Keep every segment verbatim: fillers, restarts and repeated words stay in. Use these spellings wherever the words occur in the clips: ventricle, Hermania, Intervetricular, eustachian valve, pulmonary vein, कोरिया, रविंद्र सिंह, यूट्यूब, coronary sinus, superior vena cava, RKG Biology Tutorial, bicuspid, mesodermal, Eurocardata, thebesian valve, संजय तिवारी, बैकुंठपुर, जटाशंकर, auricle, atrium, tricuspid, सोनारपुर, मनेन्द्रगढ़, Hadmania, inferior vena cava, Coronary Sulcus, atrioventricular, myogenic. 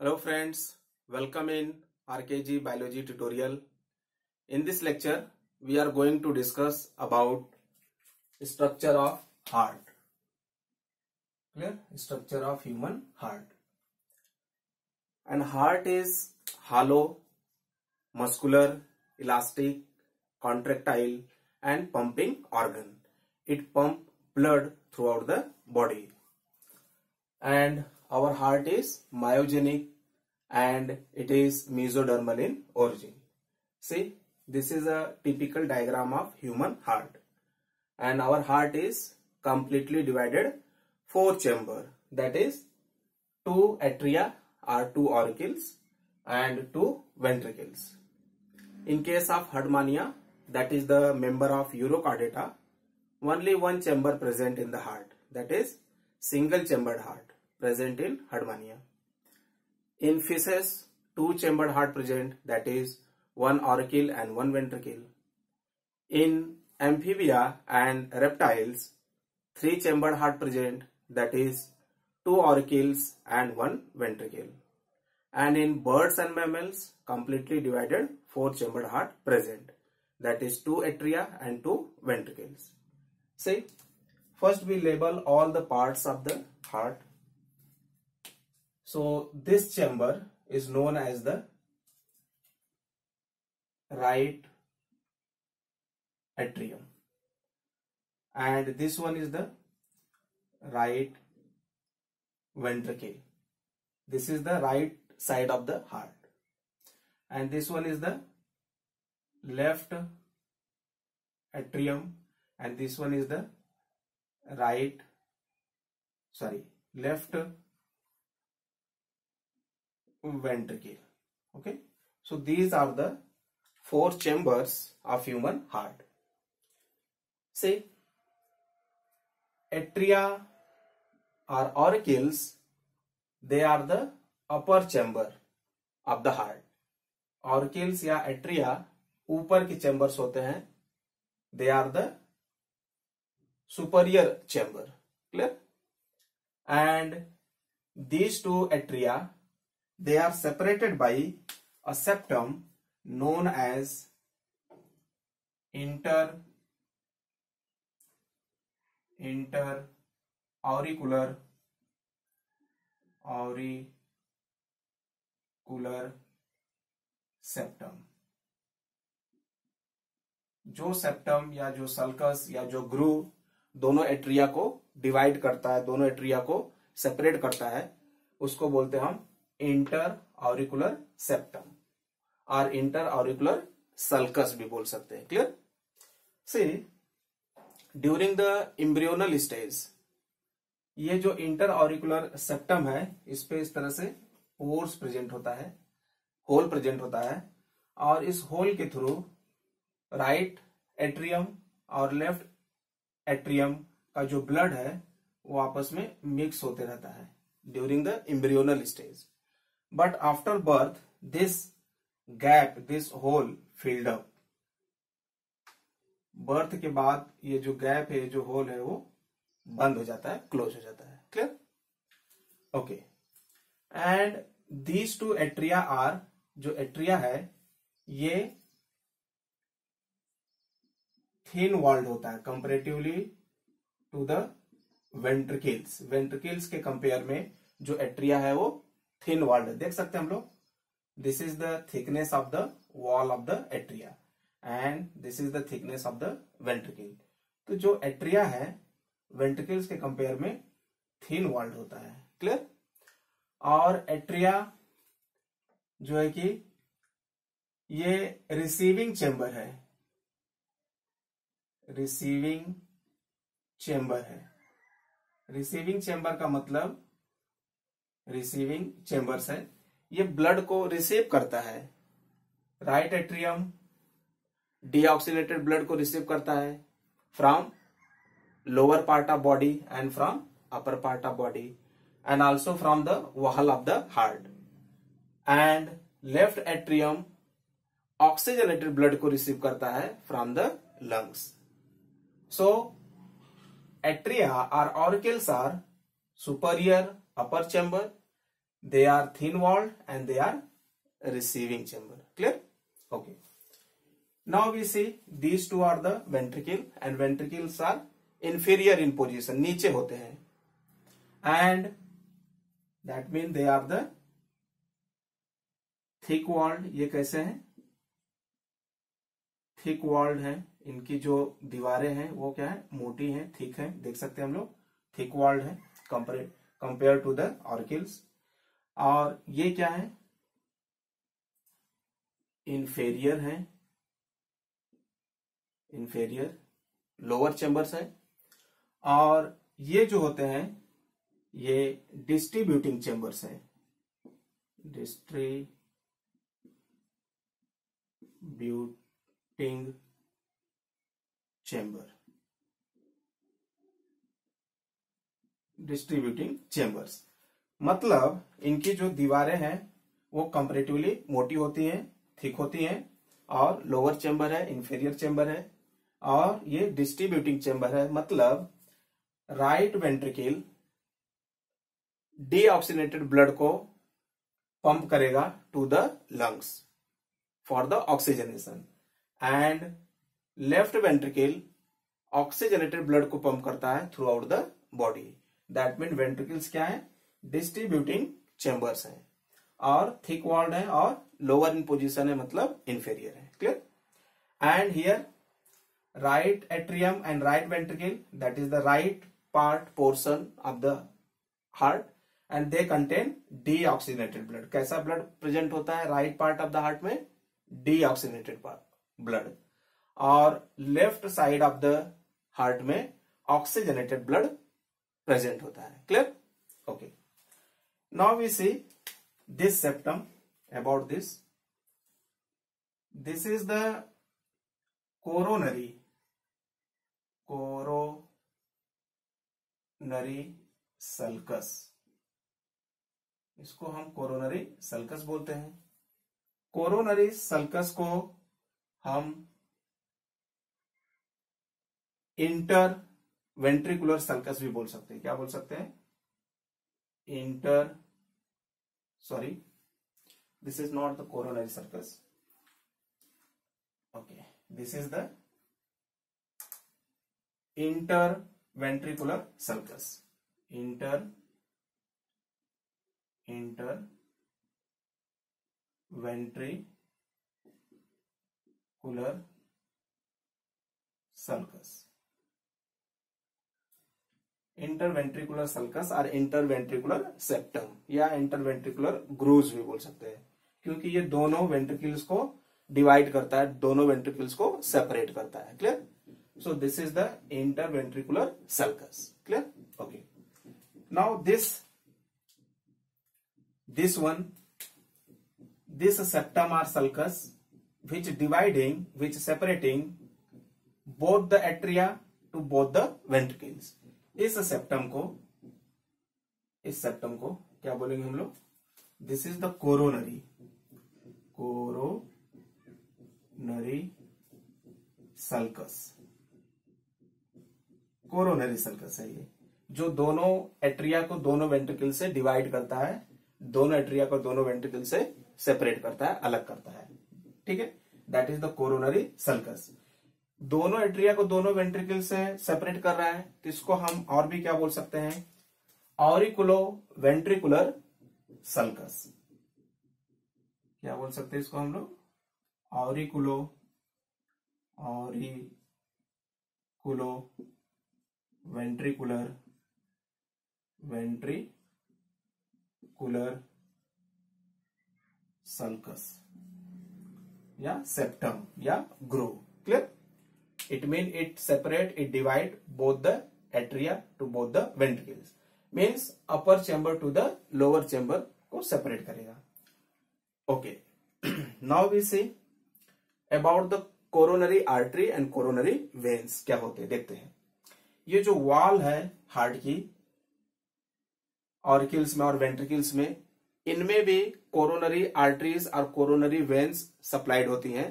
Hello friends, welcome in R K G Biology Tutorial. In this lecture, we are going to discuss about structure of heart. Clear? Structure of human heart. And heart is hollow, muscular, elastic, contractile and pumping organ. It pumps blood throughout the body. And our heart is myogenic and it is mesodermal in origin. See, this is a typical diagram of human heart. And our heart is completely divided four chamber, that is two atria or two auricles and two ventricles. In case of Hadmania, that is the member of Eurocardata, only one chamber present in the heart, that is single chambered heart present in Hermania. In fishes, two chambered heart present, that is one auricle and one ventricle. In amphibia and reptiles, three chambered heart present, that is two auricles and one ventricle. And in birds and mammals, completely divided, four chambered heart present, that is two atria and two ventricles. See, first we label all the parts of the heart. So this chamber is known as the right atrium, and this one is the right ventricle. This is the right side of the heart, and this one is the left atrium, and this one is the right, sorry, left ventricle. Okay, so these are the four chambers of human heart. See, atria or auricles, they are the upper chamber of the heart. Auricles या atria ऊपर के chambers होते हैं, they are the superior chamber. Clear? And these two atria, they are separated by a septum known as inter inter auricular auricular septum. जो septum या जो sulcus या जो groove दोनों एट्रिया को डिवाइड करता है, दोनों एट्रिया को सेपरेट करता है, उसको बोलते हैं हम इंटर ऑरिकुलर सेप्टम और इंटर ऑरिकुलर सल्कस भी बोल सकते हैं. Clear? See, during the embryonal stage, ये जो इंटर ऑरिकुलर सेप्टम है, इस पे इस तरह से पोर्स प्रेजेंट होता है, होल प्रेजेंट होता है, और इस होल के थ्रू राइट एट्रियम और लेफ्ट एट्रियम का जो ब्लड है वो आपस में मिक्स होते रहता है during the embryonal stage. But after birth this gap, this hole filled up. Birth के बाद ये जो गैप है, जो होल है, वो बंद हो जाता है, क्लोज हो जाता है. Clear? Okay. And these two atria are, जो एट्रिया है ये थिन वॉल्ड होता है comparatively to the ventricles. Ventricles के कंपेयर में जो एट्रिया है वो थिन वॉल्ड है. देख सकते हैं हम लोग, this is the thickness of the wall of the atria and this is the thickness of the ventricle. तो जो एट्रिया है वेंट्रिकल्स के कंपेयर में थिन वॉल्ड होता है. क्लियर? और एट्रिया जो है कि ये रिसीविंग चेंबर है, रिसीविंग चेंबर है. रिसीविंग चेंबर का मतलब रिसीविंग चेंबर्स है, ये ब्लड को रिसीव करता है. राइट एट्रियम डीऑक्सीनेटेड ब्लड को रिसीव करता है from lower part of body and from upper part of body and also from the wall of the heart. And left atrium oxygenated blood को receive करता है from the lungs. So atria or auricles are superior upper chamber They are thin walled and they are receiving chamber. Clear? Okay. Now we see these two are the ventricle and ventricles are inferior in position, नीचे होते हैं, and that means they are the thick walled. ये कैसे हैं? Thick walled है, इनकी जो दीवारें हैं वो क्या है, मोटी हैं, थिक हैं, देख सकते हैं हम लोग, थिक वॉल्ड है कंपेयर टू द ऑर्किल्स. और ये क्या है, इन्फेरियर है, इन्फेरियर लोअर चैम्बर्स है. और ये जो होते हैं ये डिस्ट्रीब्यूटिंग चैम्बर्स है, डिस्ट्रीब्यूट चैम्बर, डिस्ट्रीब्यूटिंग चैम्बर्स, मतलब इनकी जो दीवारें हैं वो कंपैरेटिवली मोटी होती हैं, थिक होती हैं, और लोअर चैम्बर है, इंफेरियर चैम्बर है, और ये डिस्ट्रीब्यूटिंग चैम्बर है, मतलब राइट वेंट्रिकल डीऑक्सीनेटेड ब्लड को पंप करेगा to the lungs for the oxygenation, and left ventricle oxygenated blood को पंप करता है throughout the body. That mean ventricles क्या है, डिस्ट्रीब्यूटिंग चैम्बर्स हैं, और थिक वॉल्ड है और लोअर इन पोजिशन है, मतलब इंफेरियर है. Clear? And here right atrium and right ventricle, that is the right part portion of the heart, and they contain deoxygenated blood. कैसा ब्लड प्रेजेंट होता है right part of the heart में? Deoxygenated part blood. और left side of the heart में oxygenated blood present होता है. Clear? Okay. Now we see this septum. About this, this is the coronary coronary sulcus. इसको हम coronary sulcus बोलते हैं. Coronary sulcus को हम इंटर वेंट्रिकुलर सल्कस भी बोल सकते हैं. क्या बोल सकते हैं? Inter, sorry, this is not the coronary sulcus. Okay, this is the inter ventricular sulcus. Inter inter ventricular sulcus, interventricular sulcus और इंटरवेंट्रिकुलर सेप्टम या इंटरवेंट्रिकुलर ग्रूव्स भी बोल सकते हैं, क्योंकि ये दोनों वेंट्रिकल्स को डिवाइड करता है, दोनों वेंट्रिकल्स को सेपरेट करता है. Clear? So this is the interventricular sulcus. Clear? Okay. Now this this one this septum or sulcus which dividing, which separating both the atria to both the ventricles. इस septum को, इस septum को क्या बोलेंगे हम लोग? This is the coronary, coronary sulcus. Coronary sulcus है ये, जो दोनों atria को दोनों ventricle से divide करता है, दोनों atria को दोनों ventricle से separate करता है, अलग करता है. ठीक है? That is the coronary sulcus. दोनों एट्रिया को दोनों वेंट्रिकल से सेपरेट कर रहा है, तो इसको हम और भी क्या बोल सकते हैं? Auriculo ventricular sulcus. क्या बोल सकते हैं इसको हम लोग? Auriculo auriculo ventricular ventricular sulcus या सेप्टम या groove. Clear? It mean it separate, it divide both the atria to both the ventricles, means upper chamber to the lower chamber को सेपरेट करेगा. Okay. Now we see about the coronary artery and coronary veins क्या होते हैं, देखते हैं. ये जो wall है हार्ट की, ऑर्किल्स में और वेंट्रिकल्स में, इनमें भी कोरोनरी आर्टरीज और कोरोनरी वेन्स सप्लाइड होती हैं.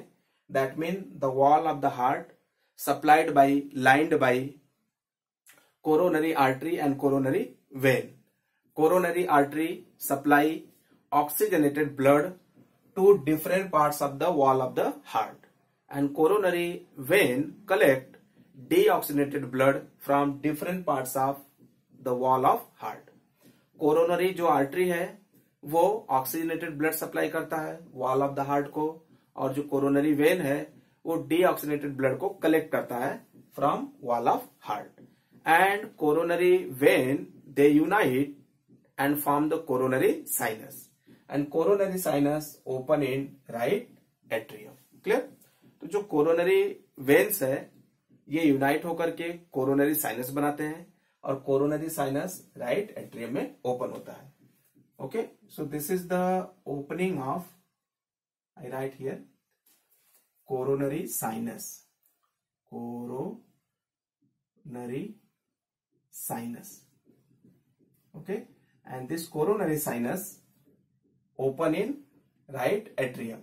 That mean the wall of the heart supplied by, lined by coronary artery and coronary vein. coronary artery supply oxygenated blood to different parts of the wall of the heart, and coronary vein collect deoxygenated blood from different parts of the wall of heart. Coronary जो artery है वो oxygenated blood supply करता है wall of the heart को, और जो coronary when है वो डीऑक्सीजनेटेड ब्लड को कलेक्ट करता है from wall of heart. And coronary vein they unite and form the coronary sinus, and coronary sinus open in right atrium. Clear? तो जो कोरोनरी वेन्स है ये यूनाइट होकर के कोरोनरी साइनस बनाते हैं, और कोरोनरी साइनस राइट एट्रियम में ओपन होता है. Okay, so this is the opening of, I right here, coronary sinus. Coronary sinus. Okay, and this coronary sinus open in right atrium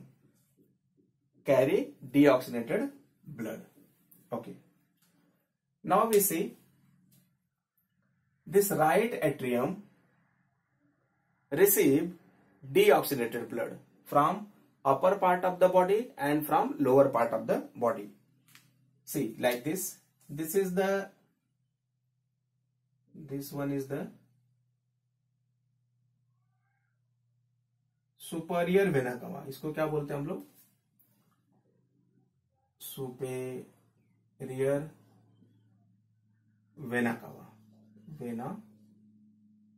carry deoxygenated blood. Okay, now we see this right atrium receive deoxygenated blood from upper part of the body and from lower part of the body. See, like this, this is the, this one is the superior vena cava. इसको क्या बोलते हैं हम लोग? superior vena cava. Vena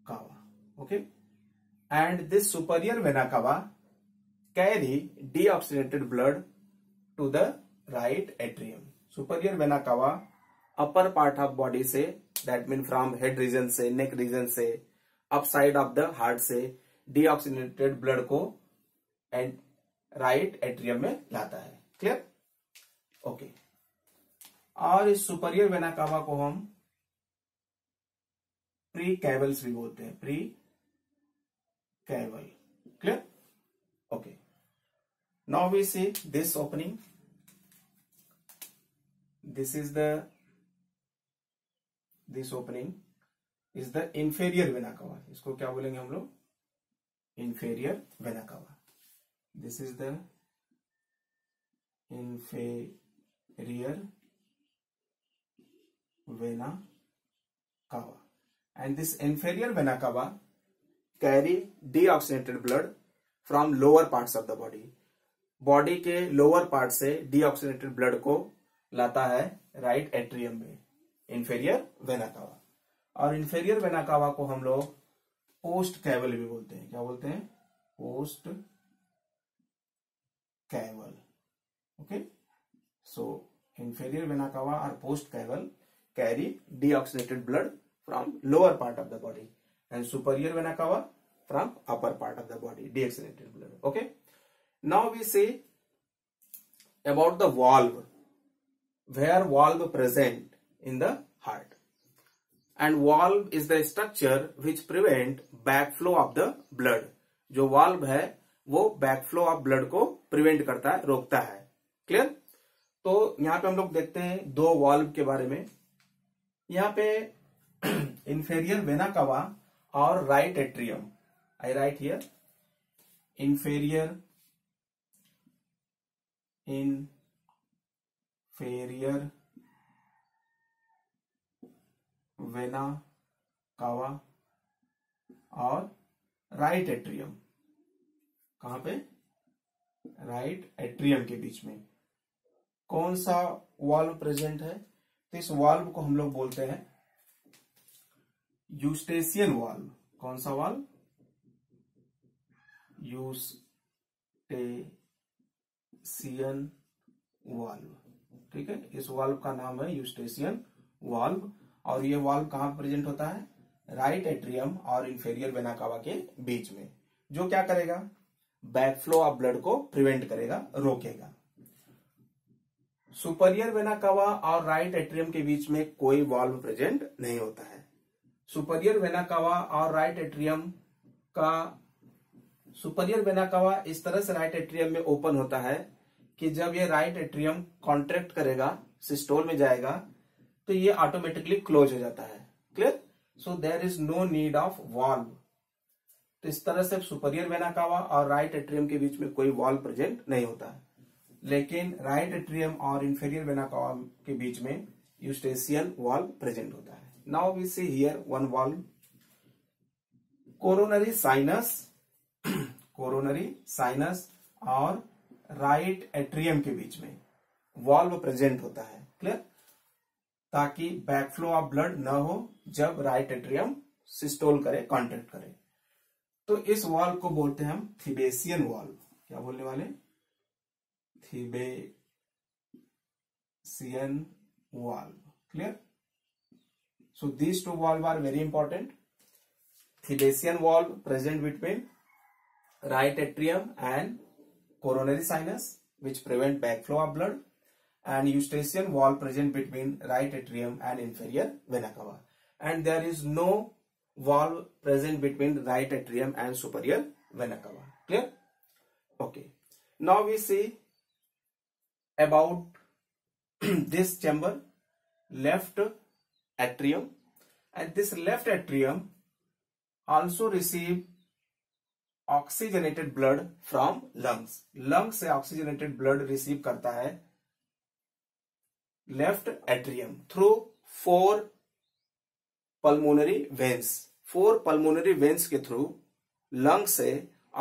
cava. Okay, and this superior vena cava carry deoxygenated blood to the right atrium. Superior vena cava upper part of body से, that mean from head region से, neck region से, upside of the heart से deoxygenated blood को and right atrium में लाता है. Clear? Okay okay. और इस सुपीरियर वेना कावा को हम प्री कैवल्स भी बोलते हैं, pre caval. Clear? Okay, now we see this opening. This is the, this opening is the inferior vena cava. इसको क्या बोलेंगे हम लोग? Inferior vena cava. This is the inferior vena cava. And this inferior vena cava carry deoxygenated blood from lower parts of the body. Body के lower part से deoxygenated blood को लाता है right atrium में, inferior vena cava. और inferior vena cava को हम लोग post caval भी बोलते हैं. क्या बोलते हैं? Post caval. Okay, so inferior vena cava or post caval carry deoxygenated blood from lower part of the body, and superior vena cava from upper part of the body deoxygenated blood. Okay, now we see about the valve, where valve present in the heart, and valve is the structure which prevent backflow of the blood. जो valve है वो backflow of blood को prevent करता है, रोकता है. Clear? तो यहाँ पे हम लोग देखते हैं दो valve के बारे में. यहाँ पे inferior vena cava और right atrium. I write here inferior inferior vena cava और right atrium. कहाँ पे? Right atrium के बीच में कौन सा valve present है? तो इस valve को हम लोग बोलते हैं यूस्टेशियन वाल्व. कौन सा वाल्व? Eustachian valve. ठीक है, इस वाल्व का नाम है यूस्टेशियन वाल्व, और ये वाल्व कहाँ प्रेजेंट होता है? राइट एट्रियम और इंफेरियर वेना कावा के बीच में, जो क्या करेगा? बैकफ्लो ऑफ ब्लड को प्रिवेंट करेगा, रोकेगा. सुपीरियर वेना कावा और राइट एट्रियम के बीच में कोई वाल्व प्रेजेंट नहीं होता है. सुपीरियर वेना कावा और राइट एट्रियम का, सुपीरियर वेना कावा इस तरह से राइट एट्रियम में ओपन होता है कि जब ये राइट एट्रियम कॉन्ट्रैक्ट करेगा, सिस्टोल में जाएगा, तो ये ऑटोमेटिकली क्लोज हो जाता है. Clear? So there is no need of valve तो इस तरह से सुपीरियर वेना कावा और राइट एट्रियम के बीच में कोई वॉल प्रेजेंट नहीं होता है, लेकिन राइट एट्रियम और इंफेरियर वेना कावा के बीच में यूस्टेशियन वॉल प्रेजेंट होता है. Now we see here one wall, coronary sinus, coronary sinus और राइट एट्रियम के बीच में वॉल्व प्रेजेंट होता है, क्लियर, ताकि बैकफ्लो ऑफ ब्लड न हो जब राइट एट्रियम सिस्टोल करे, कॉन्टेक्ट करे. तो इस वॉल्व को बोलते हैं हम थीबेसियन वॉल्व. क्या बोलने वाले? Thebesian valve, clear. So these two valve are very important. Thebesian valve present between right atrium and coronary sinus, which prevent backflow of blood, and eustachian valve present between right atrium and inferior vena cava, and there is no valve present between right atrium and superior vena cava. Clear? Okay. Now we see about this chamber, left atrium, and this left atrium also receive oxygenated blood from lungs. Lungs से oxygenated blood receive करता है left atrium through four pulmonary veins. Four pulmonary veins के through lungs से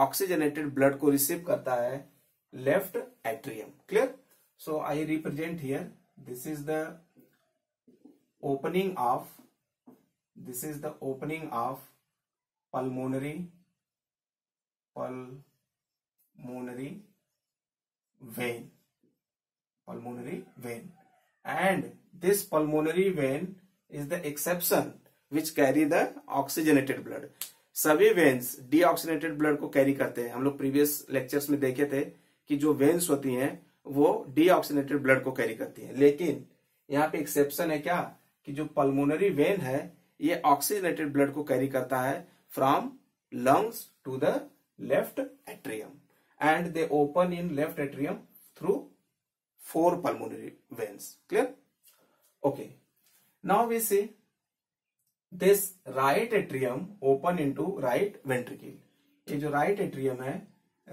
oxygenated blood को receive करता है left atrium, clear. So I represent here, this is the opening of, this is the opening of pulmonary pulmonary vein, pulmonary vein, and this pulmonary vein is the exception which carry the oxygenated blood. सभी veins deoxygenated blood को carry करते हैं. हम लोग previous lectures में देखे थे कि जो veins होती हैं वो deoxygenated blood को carry करती हैं, लेकिन यहाँ पे exception है क्या कि जो pulmonary vein है ये oxygenated blood को carry करता है from lungs to the left atrium, and they open in left atrium through four pulmonary veins, clear. Okay, now we see this right atrium open into right ventricle. ये जो right atrium है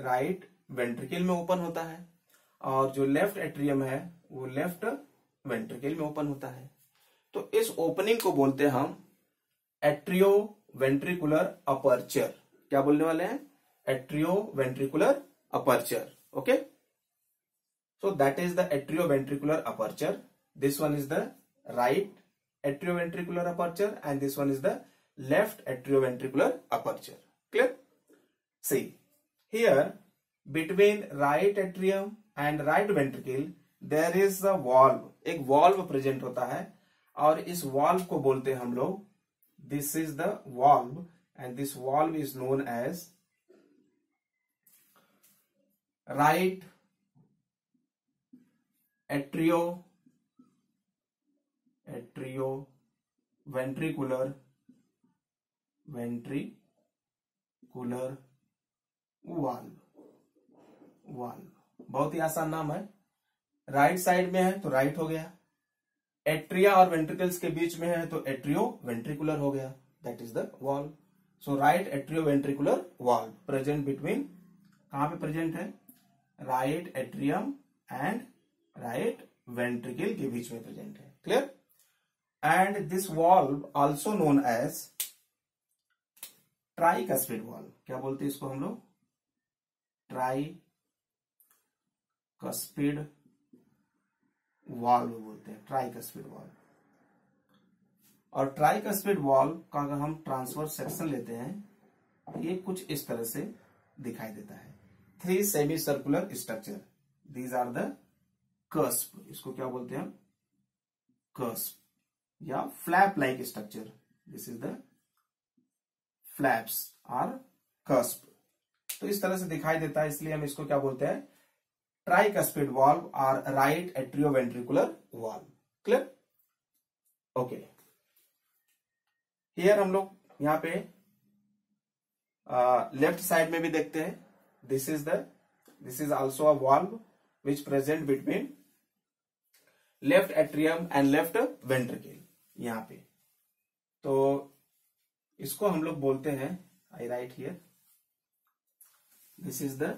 right ventricle में open होता है, और जो left atrium है वो left ventricle में open होता है. तो इस opening को बोलते हैं हम atrioventricular aperture. क्या बोलने वाले हैं? Atrioventricular aperture. Okay, so that is the atrioventricular aperture. This one is the right atrioventricular aperture, and this one is the left atrioventricular aperture. Clear? See here, between right atrium and right ventricle there is a valve. एक valve present होता है, और इस valve को बोलते हैं हम लोग, this is the valve, and this valve is known as right atrio atrioventricular ventricular valve. valve बहुत ही आसान नाम है. राइट साइड में है तो राइट हो गया, एट्रिया और वेंट्रिकल्स के बीच में है तो एट्रियोवेंट्रिकुलर हो गया, that is the valve. So right atrioventricular valve present between, कहां पे प्रेजेंट है? Right atrium and right ventricle के बीच में प्रेजेंट है, clear. And this valve also known as tricuspid valve. क्या बोलते हैं इसको हम लोग? ट्राइकस्पिड वॉल्व बोलते हैं, ट्राइकस्पिड वॉल्व. और ट्राइकस्पिड वॉल्व का अगर हम ट्रांसवर्स सेक्शन लेते हैं, ये कुछ इस तरह से दिखाई देता है. Three semi circular structure, these are the cusp. इसको क्या बोलते हैं हम? कर्स्प या flap like structure. This is the flaps or cusp. तो इस तरह से दिखाई देता है, इसलिए हम इसको क्या बोलते हैं? Tricuspid valve or right atrioventricular valve, clear. Okay, here हम लोग यहाँ पे लेफ्ट uh, साइड में भी देखते हैं. this is the this is also a valve which present between left atrium and left ventricle. यहाँ पे तो इसको हम लोग बोलते हैं, I write here, this is the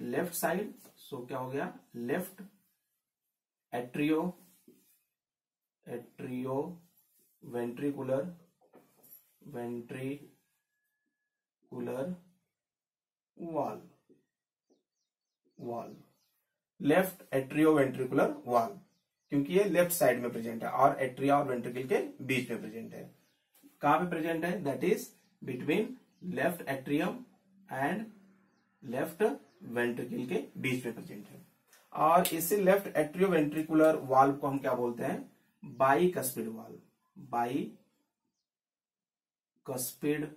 left side. So क्या हो गया, left atrio atrio ventricular ventricular wall wall left atrio ventricular wall, क्योंकि ये लेफ्ट साइड में प्रेजेंट है और एट्रिया और वेंट्रिकल के बीच में प्रेजेंट है. कहां पे प्रेजेंट है, that is between left atrium and left ventricle के बीच में प्रेजेंट है. और इसी लेफ्ट एट्रियो वेंट्रिकुलर वाल्व को हम क्या बोलते हैं, bicuspid valve. Bicuspid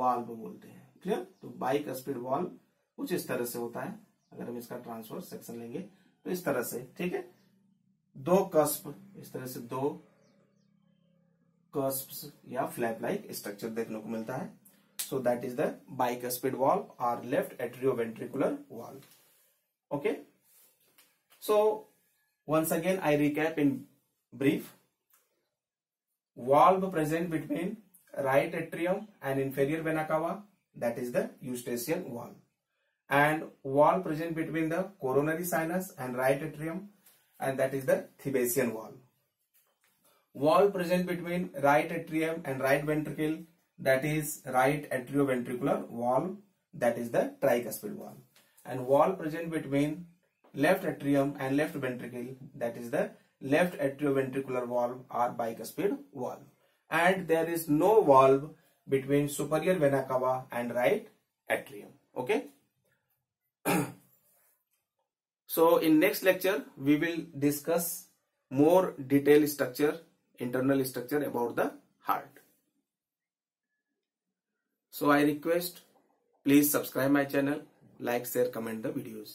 valve बोलते हैं. क्लियर. तो बाई कस्पिड वाल्व कुछ इस तरह से होता है. अगर हम इसका ट्रांसवर्स सेक्शन लेंगे तो इस तरह से, ठीक है, दो कस्प, इस तरह से दो कस्प्स या फ्लैप लाइक स्ट्रक्चर देखने को मिलता है. So that is the bicuspid valve और left atrio ventricular valve. Okay, so once again I recap in brief. Valve present between right atrium and inferior vena cava, that is the eustachian valve, and valve present between the coronary sinus and right atrium, and that is the thebesian valve. Valve present between right atrium and right ventricle, that is right atrioventricular valve, that is the tricuspid valve. And valve present between left atrium and left ventricle, that is the left atrioventricular valve or bicuspid valve. And there is no valve between superior vena cava and right atrium. Okay. So in next lecture we will discuss more detailed structure, internal structure about the heart. So I request, please subscribe my channel. Like, share, comment the videos.